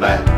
back.